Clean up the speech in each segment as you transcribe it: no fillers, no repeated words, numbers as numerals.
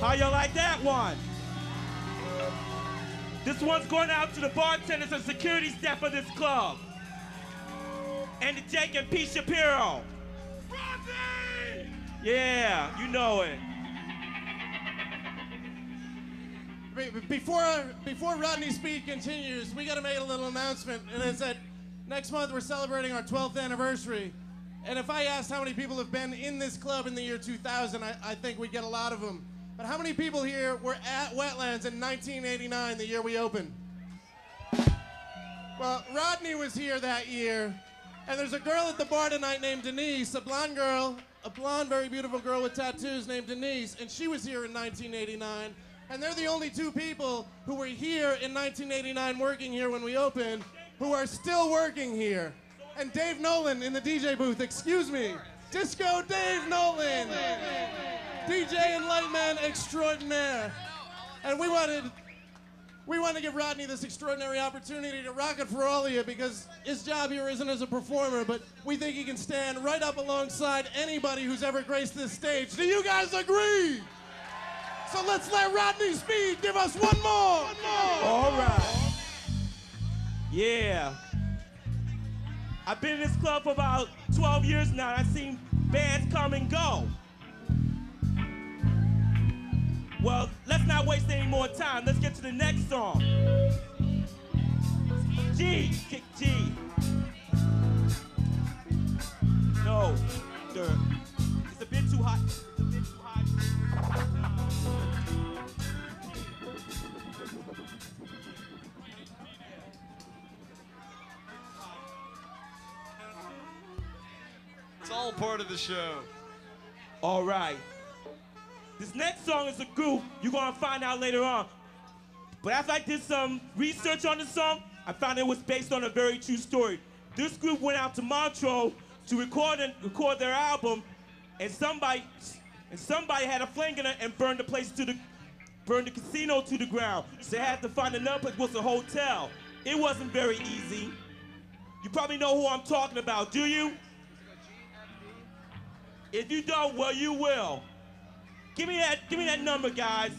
How y'all like that one? This one's going out to the bartenders and security staff of this club. And to Jacob P. Shapiro. Rodney! Yeah, you know it. Before Rodney Speed continues, we gotta make a little announcement, and it's that next month we're celebrating our 12th anniversary. And if I asked how many people have been in this club in the year 2000, I think we'd get a lot of them. But how many people here were at Wetlands in 1989, the year we opened? Well, Rodney was here that year, and there's a girl at the bar tonight named Denise, a blonde girl, a blonde, very beautiful girl with tattoos named Denise, and she was here in 1989, and they're the only two people who were here in 1989 working here when we opened, who are still working here. And Dave Nolan in the DJ booth, excuse me, Disco Dave Nolan. DJ and light man extraordinaire. And we wanted to give Rodney this extraordinary opportunity to rock it for all of you, because his job here isn't as a performer, but we think he can stand right up alongside anybody who's ever graced this stage. Do you guys agree? So let's let Rodney Speed give us one more. All right. Yeah. I've been in this club for about 12 years now. I've seen bands come and go. Well, let's not waste any more time. Let's get to the next song. G, kick G. No, dirt. It's a bit too hot. It's a bit too hot. It's all part of the show. All right. This next song is a group you're gonna find out later on. But after I did some research on the song, I found it was based on a very true story. This group went out to Montreux to record their album, and somebody had a flanger and burned the place burned the casino to the ground. So they had to find another place, was a hotel. It wasn't very easy. You probably know who I'm talking about, do you? If you don't, well, you will. Give me that number, guys.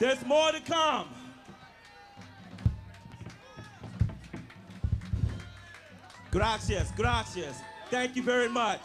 There's more to come. Gracias, gracias. Thank you very much.